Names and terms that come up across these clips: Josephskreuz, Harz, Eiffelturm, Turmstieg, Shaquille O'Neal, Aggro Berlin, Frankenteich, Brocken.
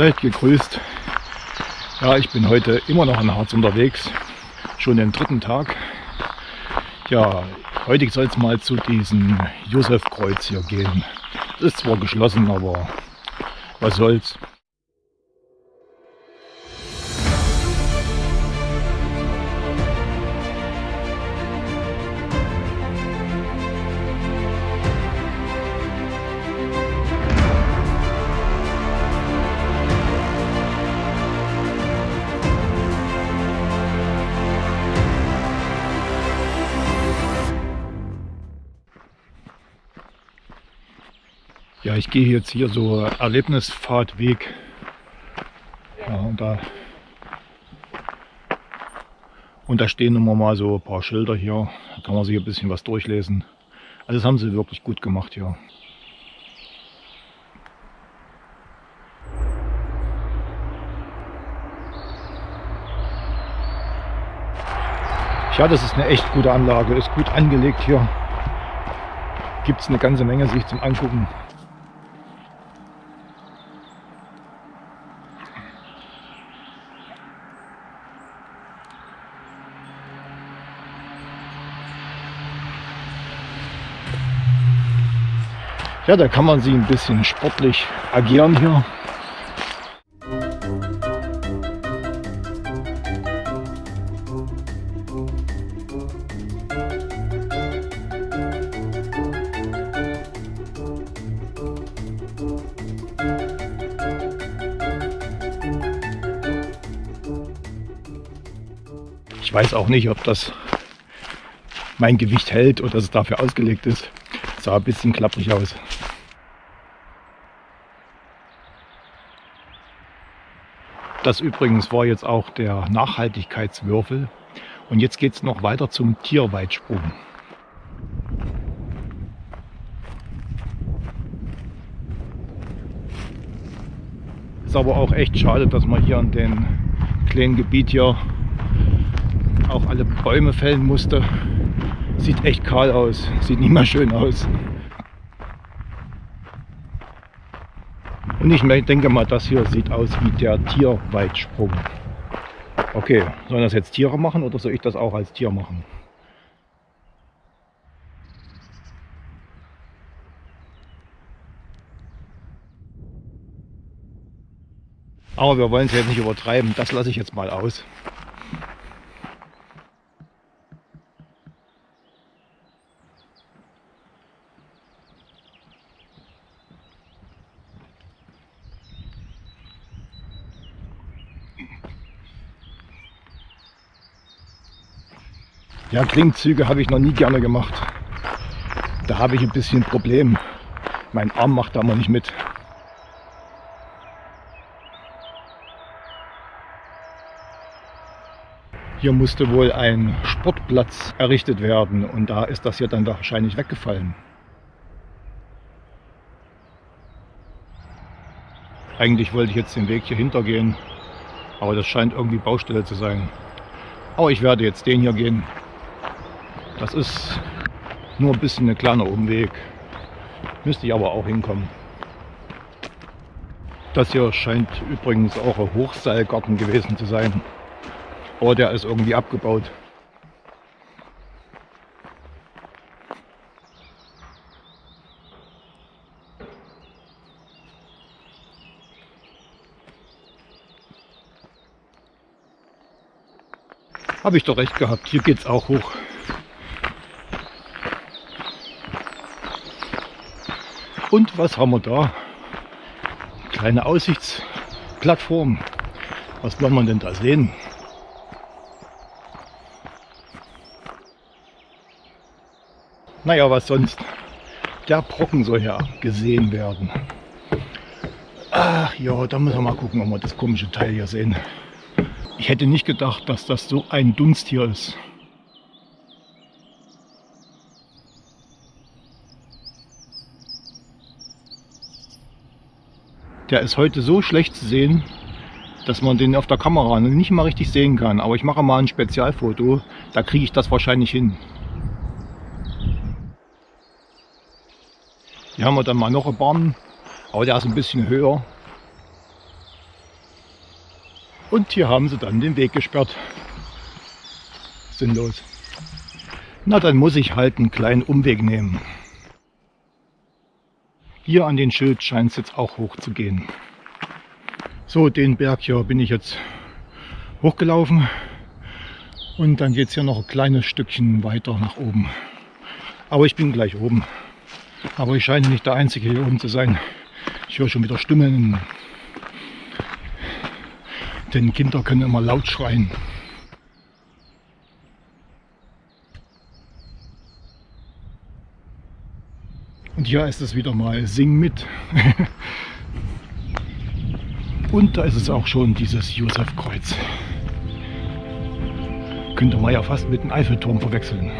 Seid gegrüßt. Ja, ich bin heute immer noch in Harz unterwegs, schon den dritten Tag. Ja, heute soll es mal zu diesem Josephskreuz hier gehen. Ist zwar geschlossen, aber was soll's. Ja, ich gehe jetzt hier so Erlebnisfahrtweg. Ja, und da stehen immer mal so ein paar Schilder hier. Da kann man sich ein bisschen was durchlesen. Also das haben sie wirklich gut gemacht hier. Ja, das ist eine echt gute Anlage. Ist gut angelegt hier. Gibt es eine ganze Menge sich zum Angucken. Ja, da kann man sie ein bisschen sportlich agieren hier. Ich weiß auch nicht, ob das mein Gewicht hält oder dass es dafür ausgelegt ist. Sah ein bisschen klapprig aus. Das übrigens war jetzt auch der Nachhaltigkeitswürfel. Und jetzt geht es noch weiter zum Tierweitsprung. Ist aber auch echt schade, dass man hier an dem kleinen Gebiet hier auch alle Bäume fällen musste. Sieht echt kahl aus, sieht nicht mehr schön aus. Und ich denke mal, das hier sieht aus wie der Tierweitsprung. Okay, sollen das jetzt Tiere machen oder soll ich das auch als Tier machen? Aber wir wollen es jetzt nicht übertreiben, das lasse ich jetzt mal aus. Ja, Klimmzüge habe ich noch nie gerne gemacht. Da habe ich ein bisschen Problem. Mein Arm macht da mal nicht mit. Hier musste wohl ein Sportplatz errichtet werden und da ist das hier dann wahrscheinlich weggefallen. Eigentlich wollte ich jetzt den Weg hier hintergehen, aber das scheint irgendwie Baustelle zu sein. Aber ich werde jetzt den hier gehen. Das ist nur ein bisschen ein kleiner Umweg, müsste ich aber auch hinkommen. Das hier scheint übrigens auch ein Hochseilgarten gewesen zu sein, aber der ist irgendwie abgebaut. Habe ich doch recht gehabt, hier geht es auch hoch. Und was haben wir da? Kleine Aussichtsplattform. Was wollen wir denn da sehen? Naja, was sonst? Der Brocken soll ja gesehen werden. Ach ja, da müssen wir mal gucken, ob wir das komische Teil hier sehen. Ich hätte nicht gedacht, dass das so ein Dunst hier ist. Der ist heute so schlecht zu sehen, dass man den auf der Kamera nicht mal richtig sehen kann. Aber ich mache mal ein Spezialfoto, da kriege ich das wahrscheinlich hin. Hier haben wir dann mal noch eine Bahn, aber der ist ein bisschen höher. Und hier haben sie dann den Weg gesperrt. Sinnlos. Na, dann muss ich halt einen kleinen Umweg nehmen. Hier an den Schild scheint es jetzt auch hoch zu gehen. So, den Berg hier bin ich jetzt hochgelaufen. Und dann geht es hier noch ein kleines Stückchen weiter nach oben. Aber ich bin gleich oben. Aber ich scheine nicht der Einzige hier oben zu sein. Ich höre schon wieder Stimmen. Denn Kinder können immer laut schreien. Und hier ist es wieder mal Sing mit. Und da ist es auch schon, dieses Josephskreuz. Könnte man ja fast mit dem Eiffelturm verwechseln.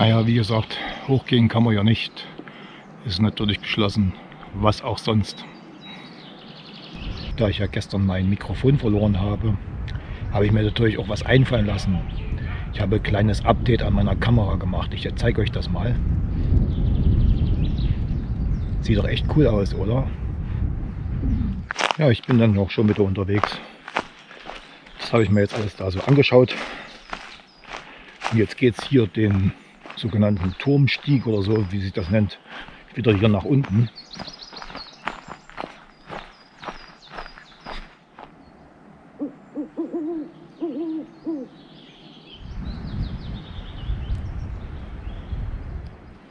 Naja, wie gesagt, hochgehen kann man ja nicht. Ist natürlich geschlossen, was auch sonst. Da ich ja gestern mein Mikrofon verloren habe, habe ich mir natürlich auch was einfallen lassen. Ich habe ein kleines Update an meiner Kamera gemacht. Ich zeige euch das mal. Sieht doch echt cool aus, oder? Ja, ich bin dann auch schon wieder unterwegs. Das habe ich mir jetzt alles da so angeschaut. Und jetzt geht es hier den sogenannten Turmstieg oder so, wie sich das nennt, wieder hier nach unten.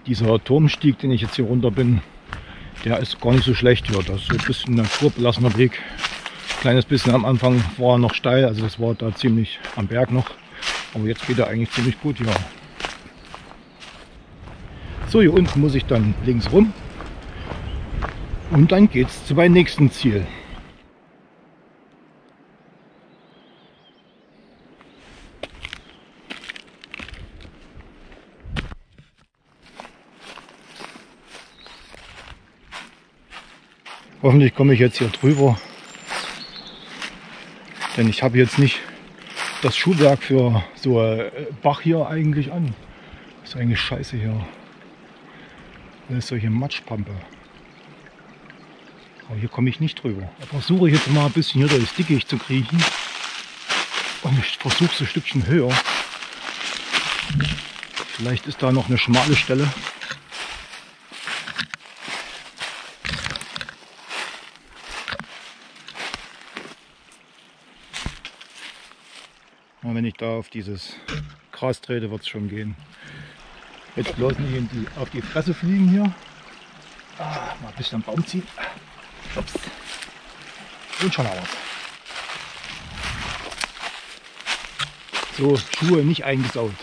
Dieser Turmstieg, den ich jetzt hier runter bin, der ist gar nicht so schlecht hier. Das ist so ein bisschen naturbelassener Weg. Ein kleines bisschen am Anfang war er noch steil, also das war da ziemlich am Berg noch. Aber jetzt geht er eigentlich ziemlich gut hier. So, hier unten muss ich dann links rum und dann geht es zu meinem nächsten Ziel. Hoffentlich komme ich jetzt hier drüber, denn ich habe jetzt nicht das Schuhwerk für so einen Bach hier eigentlich an. Das ist eigentlich scheiße hier. Das ist solche Matschpampe. Aber hier komme ich nicht drüber. Ich versuche jetzt mal ein bisschen hier durchs Dickicht zu kriechen. Und ich versuche so ein Stückchen höher. Vielleicht ist da noch eine schmale Stelle. Und wenn ich da auf dieses Gras trete, wird es schon gehen. Jetzt bloß nicht auf die Fresse fliegen hier. Ah, mal ein bisschen am Baum ziehen. Ups. Und schon aus. So, Schuhe nicht eingesaut.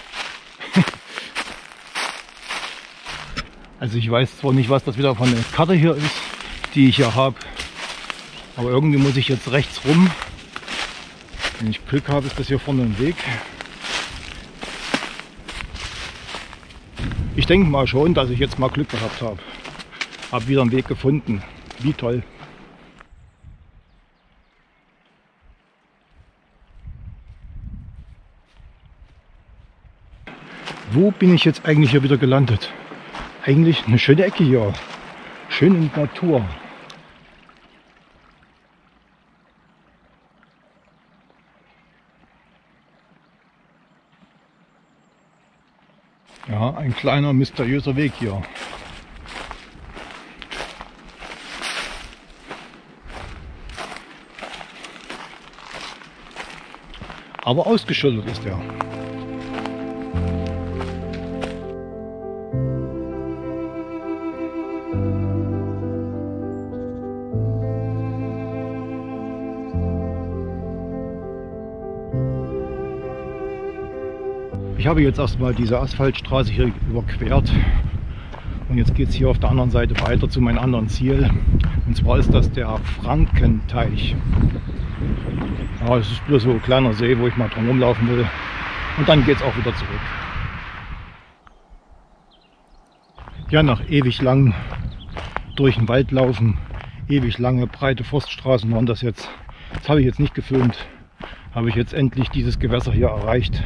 Also ich weiß zwar nicht, was das wieder von der Karte hier ist, die ich hier habe. Aber irgendwie muss ich jetzt rechts rum. Wenn ich Glück habe, ist das hier vorne ein Weg. Ich denke mal schon, dass ich jetzt mal Glück gehabt habe. Habe wieder einen Weg gefunden. Wie toll. Wo bin ich jetzt eigentlich hier wieder gelandet? Eigentlich eine schöne Ecke hier. Schön in der Natur. Ja, ein kleiner mysteriöser Weg hier. Aber ausgeschildert ist er. Ich habe jetzt erstmal diese Asphaltstraße hier überquert Und jetzt geht es hier auf der anderen Seite weiter zu meinem anderen Ziel. Und zwar ist das der Frankenteich. Ja, es ist bloß so ein kleiner See, wo ich mal drum rumlaufen will. Und dann geht es auch wieder zurück. Ja, nach ewig lang durch den Wald laufen, ewig lange breite Forststraßen waren das jetzt. Das habe ich jetzt nicht gefilmt. Habe ich jetzt endlich dieses Gewässer hier erreicht.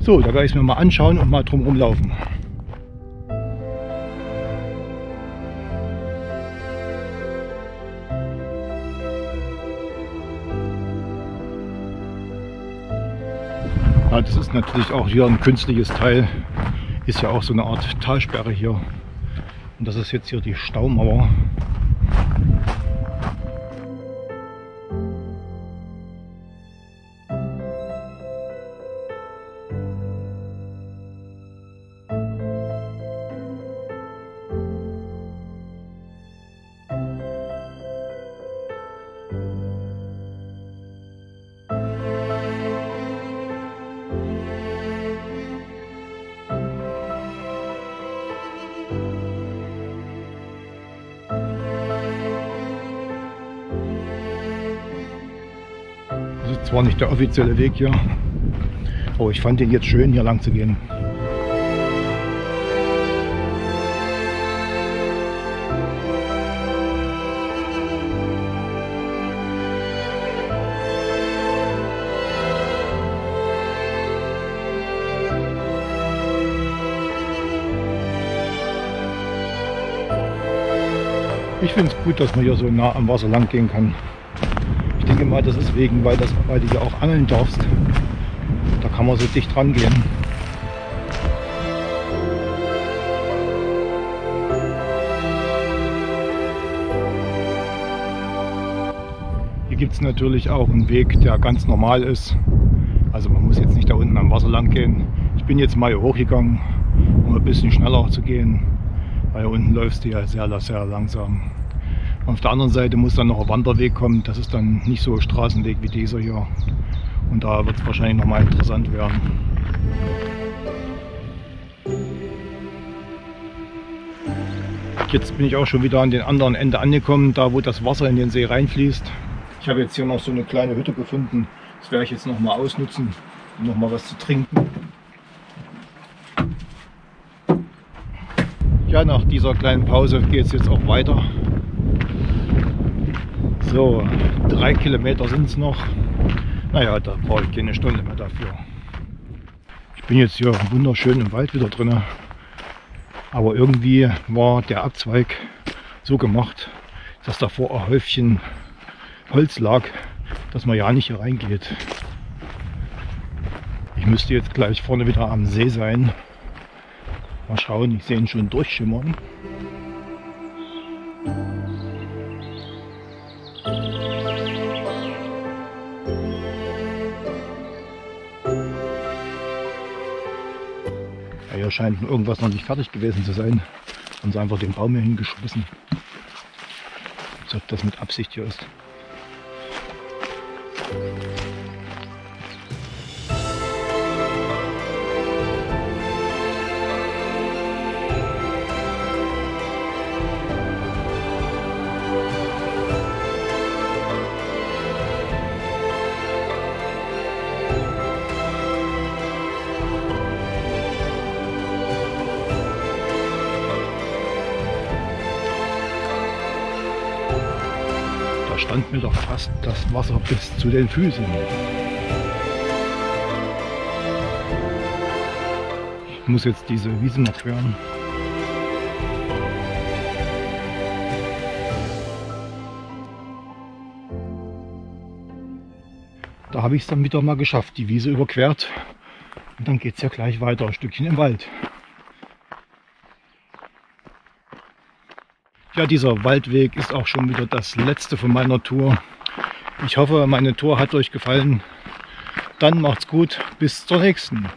So, da werde ich es mir mal anschauen und mal drum rumlaufen. Ja, das ist natürlich auch hier ein künstliches Teil. Ist ja auch so eine Art Talsperre hier. Und das ist jetzt hier die Staumauer. Das war nicht der offizielle Weg hier, aber ich fand den jetzt schön, hier lang zu gehen. Ich finde es gut, dass man hier so nah am Wasser lang gehen kann. Ich denke mal, das ist wegen, weil du ja auch angeln darfst. Da kann man so dicht dran gehen. Hier gibt es natürlich auch einen Weg, der ganz normal ist. Also man muss jetzt nicht da unten am Wasser lang gehen. Ich bin jetzt mal hier hochgegangen, um ein bisschen schneller zu gehen. Weil hier unten läufst du ja sehr, sehr langsam. Auf der anderen Seite muss dann noch ein Wanderweg kommen, das ist dann nicht so ein Straßenweg wie dieser hier. Und da wird es wahrscheinlich nochmal interessant werden. Jetzt bin ich auch schon wieder an den anderen Ende angekommen, da wo das Wasser in den See reinfließt. Ich habe jetzt hier noch so eine kleine Hütte gefunden, das werde ich jetzt nochmal ausnutzen, um nochmal was zu trinken. Ja, nach dieser kleinen Pause geht es jetzt auch weiter. So, 3 Kilometer sind es noch. Naja, da brauche ich keine Stunde mehr dafür. Ich bin jetzt hier wunderschön im Wald wieder drin. Aber irgendwie war der Abzweig so gemacht, dass davor ein Häufchen Holz lag, dass man ja nicht hier reingeht. Ich müsste jetzt gleich vorne wieder am See sein. Mal schauen, ich sehe ihn schon durchschimmern. Hier scheint irgendwas noch nicht fertig gewesen zu sein und so einfach den Baum hier hingeschmissen. Als ob das mit Absicht hier ist. Stand mir doch fast das Wasser bis zu den Füßen. Ich muss jetzt diese Wiese noch queren. Da habe ich es dann wieder mal geschafft, die Wiese überquert. Und dann geht es ja gleich weiter, ein Stückchen im Wald. Ja, dieser Waldweg ist auch schon wieder das letzte von meiner Tour. Ich hoffe, meine Tour hat euch gefallen. Dann macht's gut, bis zur nächsten.